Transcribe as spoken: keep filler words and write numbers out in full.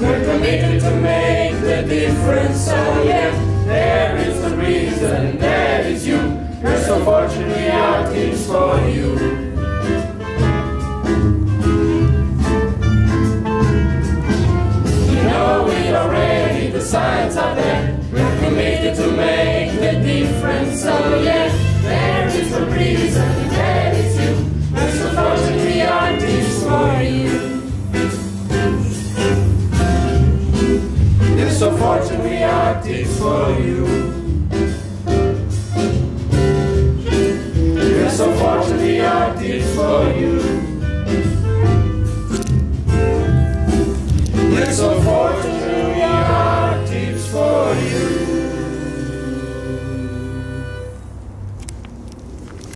We're committed to make the difference, so yeah, there is the reason, there is you. We're so fortunate we are teams for you. Signs are there, we're committed to make the difference, so yeah, there is a reason, there is you, we're so fortunate we are teams for you. We're so fortunate we are teams for you. We're so fortunate we are teams for you. We're so